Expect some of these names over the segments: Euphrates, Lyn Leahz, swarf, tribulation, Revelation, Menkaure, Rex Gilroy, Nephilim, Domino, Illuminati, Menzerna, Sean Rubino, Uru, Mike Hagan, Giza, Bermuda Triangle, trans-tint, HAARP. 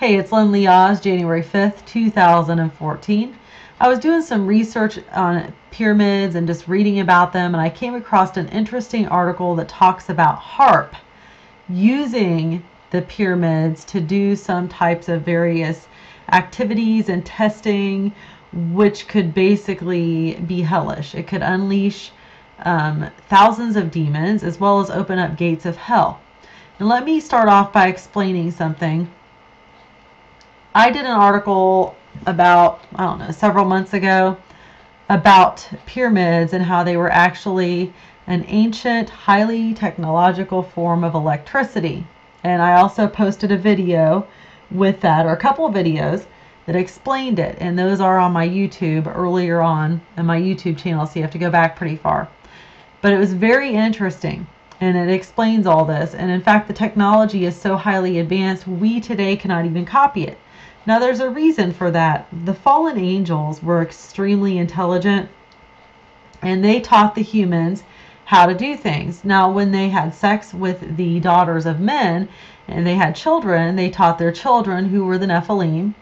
Hey, it's Lyn Leahz, January 5th, 2014. I was doing some research on pyramids and just reading about them, and I came across an interesting article that talks about HAARP using the pyramids to do some types of various activities and testing, which could basically be hellish. It could unleash thousands of demons as well as open up gates of hell. And let me start off by explaining something. I did an article about, I don't know, several months ago about pyramids and how they were actually an ancient, highly technological form of electricity. And I also posted a video with that, or a couple of videos that explained it. And those are on my YouTube earlier on in my YouTube channel, so you have to go back pretty far. But it was very interesting. And it explains all this. And in fact, the technology is so highly advanced, we today cannot even copy it. Now, there's a reason for that. The fallen angels were extremely intelligent, and they taught the humans how to do things. Now, when they had sex with the daughters of men and they had children, they taught their children, who were the Nephilim,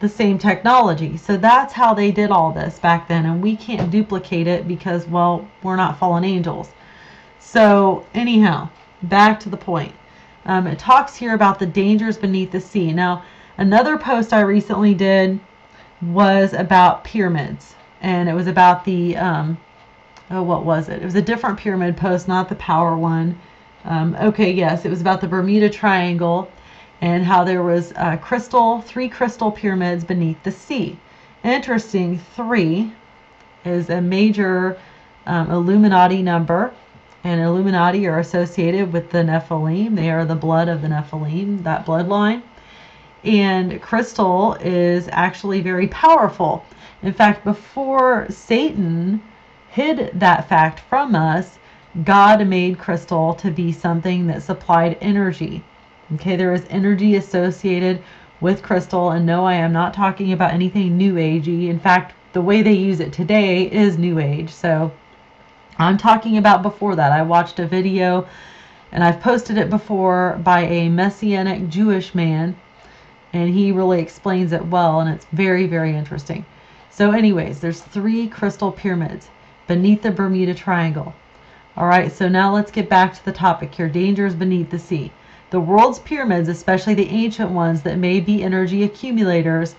the same technology. So that's how they did all this back then, and we can't duplicate it because, well, we're not fallen angels. So anyhow, back to the point. It talks here about the dangers beneath the sea. Now, another post I recently did was about pyramids, and it was about the, what was it? It was a different pyramid post, not the power one. Okay, yes, it was about the Bermuda Triangle and how there was three crystal pyramids beneath the sea. Interesting, three is a major Illuminati number, and Illuminati are associated with the Nephilim. They are the blood of the Nephilim, that bloodline. And crystal is actually very powerful. In fact, before Satan hid that fact from us, God made crystal to be something that supplied energy. Okay, there is energy associated with crystal, and no, I am not talking about anything new agey. In fact, the way they use it today is new age. So I'm talking about before that. I watched a video, and I've posted it before, by a Messianic Jewish man, and he really explains it well, and it's very, very interesting. So anyways, there's three crystal pyramids beneath the Bermuda Triangle. All right, so now let's get back to the topic here, dangers beneath the sea. The world's pyramids, especially the ancient ones that may be energy accumulators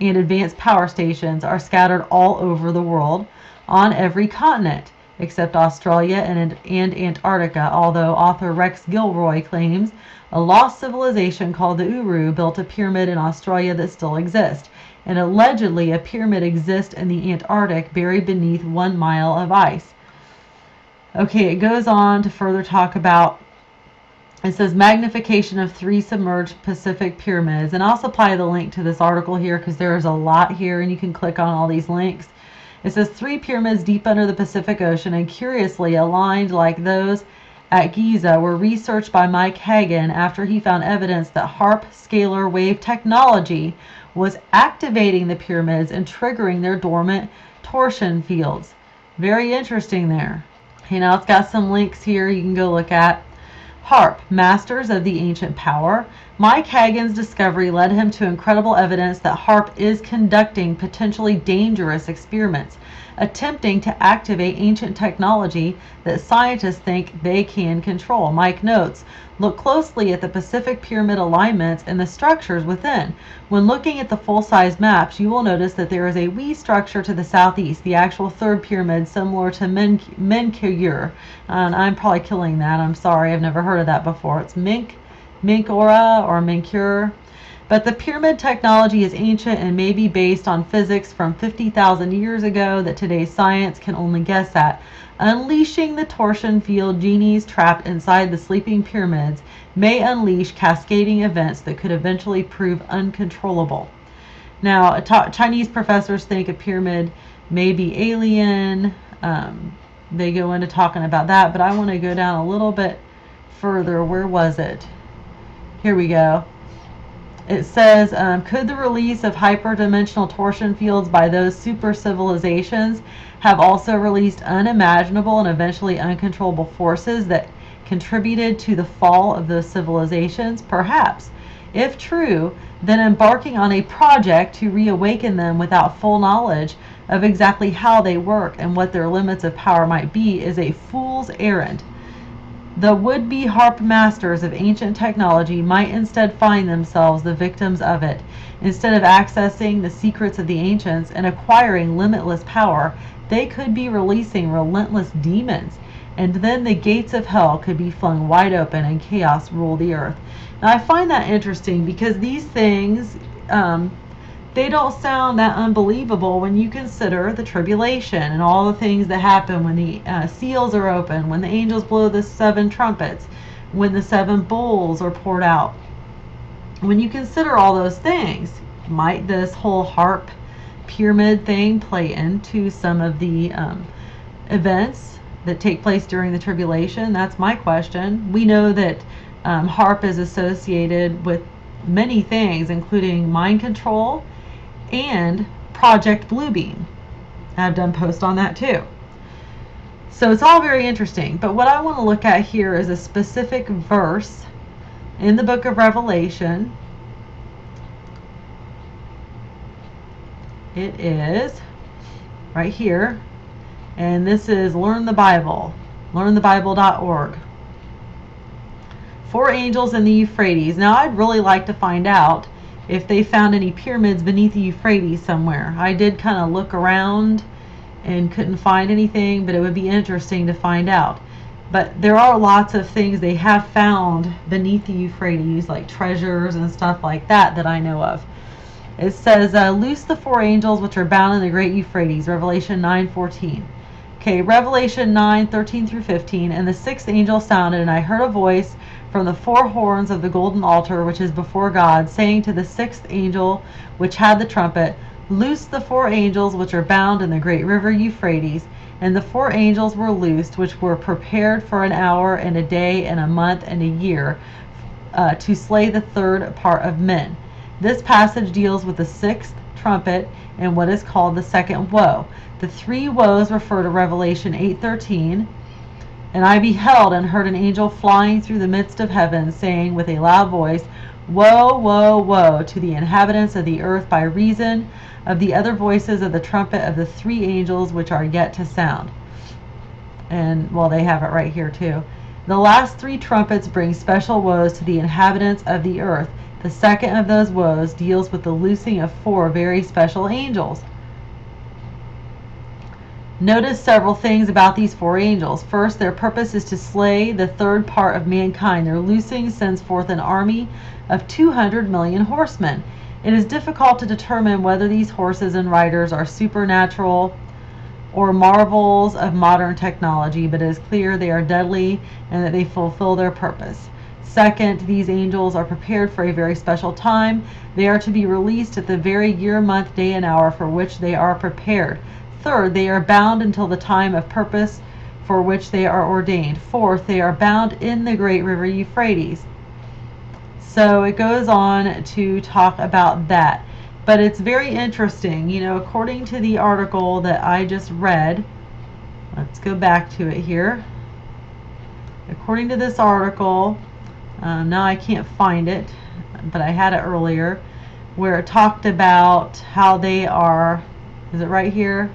and advanced power stations, are scattered all over the world on every continent, except Australia and Antarctica, although author Rex Gilroy claims a lost civilization called the Uru built a pyramid in Australia that still exists, and allegedly a pyramid exists in the Antarctic buried beneath 1 mile of ice. Okay, it goes on to further talk about, it says, magnification of three submerged Pacific pyramids, and I'll supply the link to this article here because there's a lot here and you can click on all these links. It says three pyramids deep under the Pacific Ocean and curiously aligned like those at Giza were researched by Mike Hagan after he found evidence that HAARP scalar wave technology was activating the pyramids and triggering their dormant torsion fields. Very interesting there. Okay, now it's got some links here you can go look at. HAARP, masters of the ancient power. Mike Hagan's discovery led him to incredible evidence that HAARP is conducting potentially dangerous experiments, attempting to activate ancient technology that scientists think they can control. Mike notes, look closely at the Pacific Pyramid alignments and the structures within. When looking at the full-size maps, you will notice that there is a wee structure to the southeast, the actual third pyramid, similar to Menkaure. And I'm probably killing that. I'm sorry. I've never heard of that before. It's Menkaure or Menkaure. But the pyramid technology is ancient and may be based on physics from 50,000 years ago that today's science can only guess at. Unleashing the torsion field genies trapped inside the sleeping pyramids may unleash cascading events that could eventually prove uncontrollable. Now, Chinese professors think a pyramid may be alien. They go into talking about that, but I want to go down a little bit further. Where was it? Here we go. It says, could the release of hyperdimensional torsion fields by those super civilizations have also released unimaginable and eventually uncontrollable forces that contributed to the fall of those civilizations? Perhaps. If true, then embarking on a project to reawaken them without full knowledge of exactly how they work and what their limits of power might be is a fool's errand. The would-be HAARP masters of ancient technology might instead find themselves the victims of it. Instead of accessing the secrets of the ancients and acquiring limitless power, they could be releasing relentless demons, and then the gates of hell could be flung wide open and chaos rule the earth. Now, I find that interesting because these things, they don't sound that unbelievable when you consider the tribulation and all the things that happen when the seals are open, when the angels blow the 7 trumpets, when the 7 bowls are poured out. When you consider all those things, might this whole HAARP pyramid thing play into some of the events that take place during the tribulation? That's my question. We know that HAARP is associated with many things, including mind control and Project Bluebeam. I've done posts on that too. So it's all very interesting, but what I want to look at here is a specific verse in the book of Revelation. It is right here, and this is Learn the Bible, learnthebible.org. 4 angels in the Euphrates. Now, I'd really like to find out if they found any pyramids beneath the Euphrates somewhere. I did kind of look around and couldn't find anything, but it would be interesting to find out. But there are lots of things they have found beneath the Euphrates, like treasures and stuff like that, that I know of. It says, loose the 4 angels which are bound in the great Euphrates, Revelation 9:14. Okay, Revelation 9:13 through 15. And the 6th angel sounded, and I heard a voice from the 4 horns of the golden altar which is before God, saying to the 6th angel which had the trumpet, loose the 4 angels which are bound in the great river Euphrates. And the 4 angels were loosed, which were prepared for an hour and a day and a month and a year, to slay the 3rd part of men. This passage deals with the 6th trumpet and what is called the 2nd woe. The 3 woes refer to Revelation 8:13. And I beheld and heard an angel flying through the midst of heaven, saying with a loud voice, woe, woe, woe to the inhabitants of the earth by reason of the other voices of the trumpet of the 3 angels which are yet to sound. And, well, they have it right here too. The last 3 trumpets bring special woes to the inhabitants of the earth. The 2nd of those woes deals with the loosing of 4 very special angels. Notice several things about these 4 angels. First, their purpose is to slay the 3rd part of mankind. Their loosing sends forth an army of 200 million horsemen. It is difficult to determine whether these horses and riders are supernatural or marvels of modern technology, but it is clear they are deadly and that they fulfill their purpose. Second, these angels are prepared for a very special time. They are to be released at the very year, month, day, and hour for which they are prepared. Third, they are bound until the time of purpose for which they are ordained. Fourth, they are bound in the great river Euphrates. So it goes on to talk about that. But it's very interesting. You know, according to the article that I just read, let's go back to it here. According to this article, now I can't find it, but I had it earlier, where it talked about how they are, is it right here?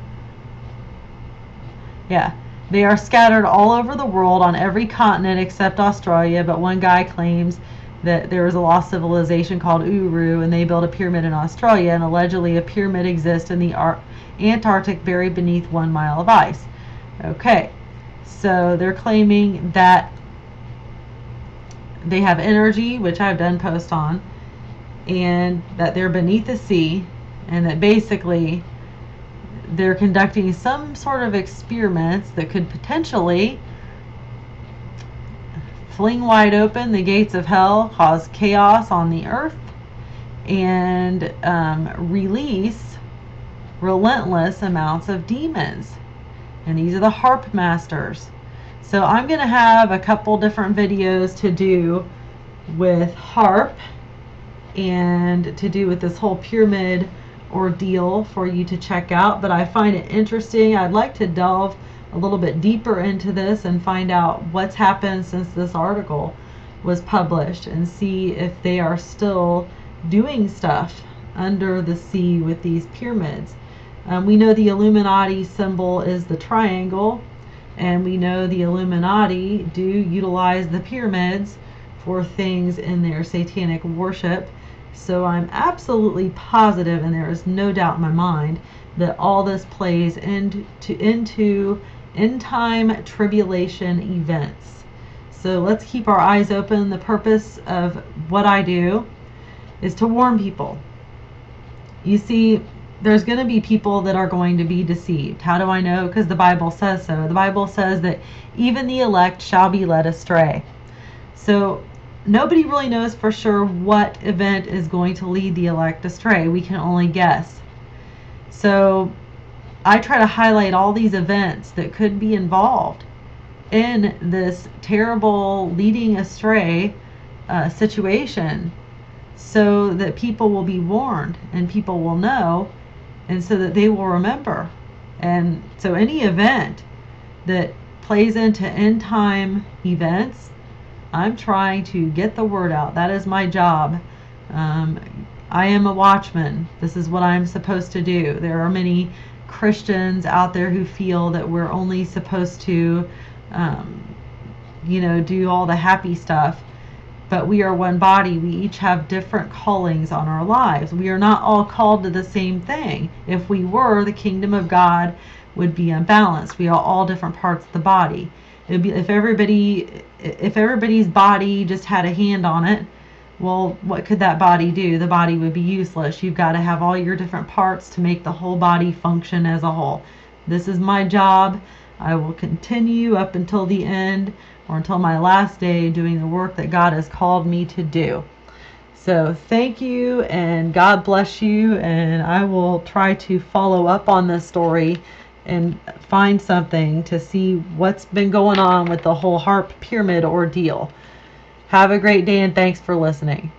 Yeah. They are scattered all over the world on every continent except Australia, but one guy claims that there is a lost civilization called Uru, and they built a pyramid in Australia, and allegedly a pyramid exists in the Antarctic buried beneath 1 mile of ice. Okay, so they're claiming that they have energy, which I've done post on, and that they're beneath the sea, and that basically they're conducting some sort of experiments that could potentially fling wide open the gates of hell, cause chaos on the earth, and release relentless amounts of demons. And these are the HAARP masters. So I'm going to have a couple different videos to do with HAARP and to do with this whole pyramid ordeal for you to check out. But I find it interesting. I'd like to delve a little bit deeper into this and find out what's happened since this article. was published, and see if they are still doing stuff under the sea with these pyramids. We know the Illuminati symbol is the triangle, and we know the Illuminati do utilize the pyramids for things in their satanic worship. So I'm absolutely positive, and there is no doubt in my mind, that all this plays into end-time tribulation events. So let's keep our eyes open. The purpose of what I do is to warn people. You see, there's going to be people that are going to be deceived. How do I know? Because the Bible says so. The Bible says that even the elect shall be led astray. So nobody really knows for sure what event is going to lead the elect astray. We can only guess. So I try to highlight all these events that could be involved in this terrible leading astray situation, so that people will be warned and people will know, and so that they will remember. And so any event that plays into end time events, I'm trying to get the word out. That is my job. I am a watchman. This is what I'm supposed to do. There are many Christians out there who feel that we're only supposed to you know, do all the happy stuff. But we are one body. We each have different callings on our lives. We are not all called to the same thing. If we were, the kingdom of God would be unbalanced. We are all different parts of the body. It'd be, if everybody's body just had a hand on it, well, what could that body do? The body would be useless. You've got to have all your different parts to make the whole body function as a whole. This is my job. I will continue up until the end, or until my last day, doing the work that God has called me to do. So thank you, and God bless you, and I will try to follow up on this story and find something to see what's been going on with the whole HAARP pyramid ordeal. Have a great day, and thanks for listening.